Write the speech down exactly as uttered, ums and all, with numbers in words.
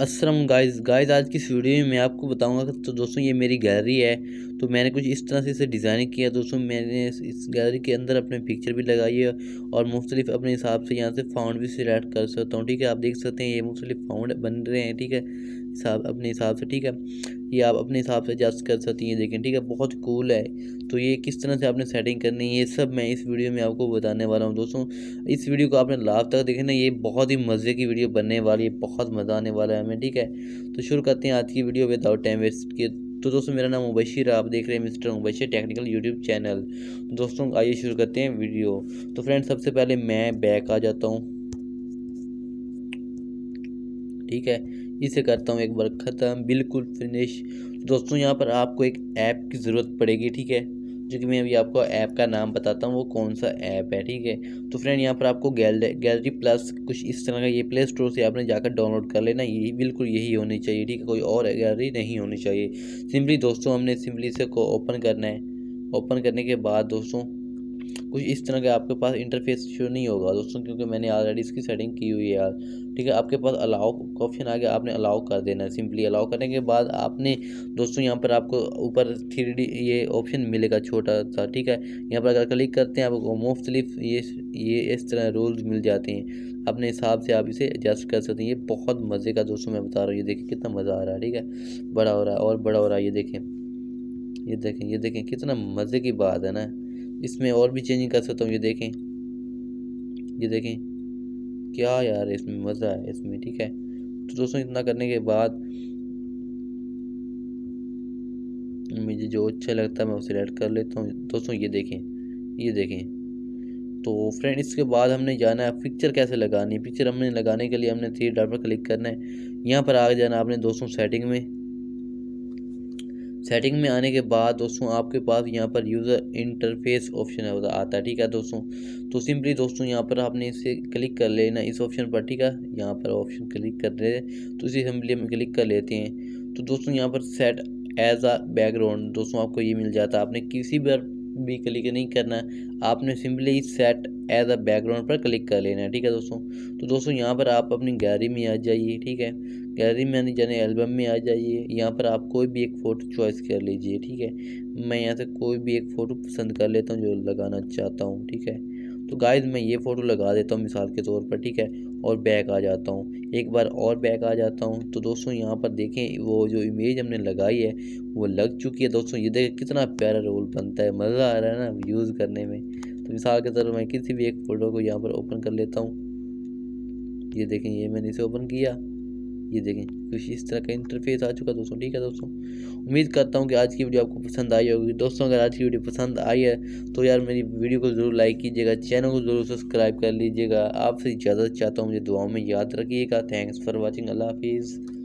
Aslam guys guys आज की इस वीडियो में मैं आपको बताऊंगा। तो दोस्तों ये मेरी गैलरी है, तो मैंने कुछ इस तरह से इसे डिज़ाइन किया। दोस्तों मैंने इस गैलरी के अंदर अपने पिक्चर भी लगाई है और मुख्तलिफ अपने हिसाब से यहाँ से फाउंड भी सिलेक्ट कर सकता हूँ। ठीक है, आप देख सकते हैं ये मुख्तलिफ फाउंड बन रहे हैं। ठीक है, हिसाब अपने हिसाब से। ठीक है, ये आप अपने हिसाब से एडजस्ट कर सकती हैं, देखें। ठीक है, बहुत कूल है। तो ये किस तरह से आपने सेटिंग करनी है ये सब मैं इस वीडियो में आपको बताने वाला हूँ। दोस्तों इस वीडियो को आपने लास्ट तक देखें ना, ये बहुत ही मज़े की वीडियो बनने वाली है, बहुत मज़ा आने वाला है हमें। ठीक है, तो शुरू करते हैं आज की वीडियो विदाउट टाइम वेस्ट किए। तो दोस्तों मेरा नाम मुबशिर है, आप देख रहे हैं mister Mubashi technical YouTube channel. तो दोस्तों आइए शुरू करते हैं वीडियो। तो फ्रेंड्स सबसे पहले मैं बैक आ जाता हूँ। ठीक है, इसे करता हूँ एक बार ख़त्म, बिल्कुल फिनिश। दोस्तों यहाँ पर आपको एक ऐप की ज़रूरत पड़ेगी। ठीक है, जो कि मैं अभी आपको ऐप का नाम बताता हूँ वो कौन सा ऐप है। ठीक है, तो फ्रेंड यहाँ पर आपको गैलरी गैलरी प्लस कुछ इस तरह का ये प्ले स्टोर से आपने जाकर डाउनलोड कर लेना। यही बिल्कुल यही होनी चाहिए। ठीक है, कोई और गैलरी नहीं होनी चाहिए। सिंपली दोस्तों हमने सिंपली इसे को ओपन करना है। ओपन करने के बाद दोस्तों कुछ इस तरह का आपके पास इंटरफेस शो नहीं होगा दोस्तों, क्योंकि मैंने ऑलरेडी इसकी सेटिंग की हुई है यार। ठीक है, आपके पास अलाउ का ऑप्शन आ गया, आपने अलाउ कर देना है। सिंपली अलाउ करने के बाद आपने दोस्तों यहाँ पर आपको ऊपर थ्री डी ये ऑप्शन मिलेगा छोटा सा। ठीक है, यहाँ पर अगर क्लिक करते हैं आपको मुख्तलिफ ये ये इस तरह रोल्स मिल जाते हैं, अपने हिसाब से आप इसे एडजस्ट कर सकते हैं। ये बहुत मज़े का दोस्तों मैं बता रहा हूँ, ये देखें कितना मज़ा आ रहा है। ठीक है, बड़ा हो रहा है और बड़ा हो रहा है, ये देखें ये देखें ये देखें कितना मज़े की बात है ना। इसमें और भी चेंजिंग कर सकता हूँ, ये देखें ये देखें क्या यार, इसमें मज़ा है इसमें। ठीक है, तो दोस्तों इतना करने के बाद मुझे जो अच्छा लगता है मैं उसे सिलेक्ट कर लेता हूँ। दोस्तों ये देखें ये देखें। तो फ्रेंड इसके बाद हमने जाना है पिक्चर कैसे लगानी है। पिक्चर हमने लगाने के लिए हमने थ्री डॉट पर क्लिक करना है। यहाँ पर आ जाना आपने दोस्तों सेटिंग में। सेटिंग में आने के बाद दोस्तों आपके पास यहाँ पर यूज़र इंटरफेस ऑप्शन आता है। ठीक है दोस्तों, तो सिंपली दोस्तों यहाँ पर आपने इसे क्लिक कर लेना इस ऑप्शन पर। ठीक है, यहाँ पर ऑप्शन क्लिक कर रहे हैं तो इसी सिंपली हम क्लिक कर लेते हैं। तो दोस्तों यहाँ पर सेट एज अ बैकग्राउंड दोस्तों आपको ये मिल जाता है। आपने किसी पर भी क्लिक नहीं करना, आपने simply set as a background पर क्लिक कर लेना है। ठीक है दोस्तों, तो दोस्तों यहाँ पर आप अपनी गैलरी में आ जाइए। ठीक है, गैलरी में जाने एल्बम में आ जाइए। यहाँ पर आप कोई भी एक फ़ोटो चॉइस कर लीजिए। ठीक है, मैं यहाँ से कोई भी एक फ़ोटो पसंद कर लेता हूँ जो लगाना चाहता हूँ। ठीक है, तो गाइस मैं ये फ़ोटो लगा देता हूँ मिसाल के तौर पर। ठीक है, और बैक आ जाता हूँ, एक बार और बैक आ जाता हूँ। तो दोस्तों यहाँ पर देखें वो जो इमेज हमने लगाई है वो लग चुकी है। दोस्तों ये देखें कितना प्यारा रोल बनता है, मज़ा आ रहा है ना यूज़ करने में। तो मिसाल के तौर पर मैं किसी भी एक फ़ोटो को यहाँ पर ओपन कर लेता हूँ। ये देखें ये मैंने इसे ओपन किया, ये देखें कुछ इस तरह का इंटरफेस आ चुका है दोस्तों। ठीक है दोस्तों, उम्मीद करता हूँ कि आज की वीडियो आपको पसंद आई होगी। दोस्तों अगर आज की वीडियो पसंद आई है तो यार मेरी वीडियो को ज़रूर लाइक कीजिएगा, चैनल को ज़रूर सब्सक्राइब कर लीजिएगा। आपसे इजाज़त चाहता हूँ, मुझे दुआओं में याद रखिएगा। थैंक्स फॉर वॉचिंग, अल्लाह हाफिज़।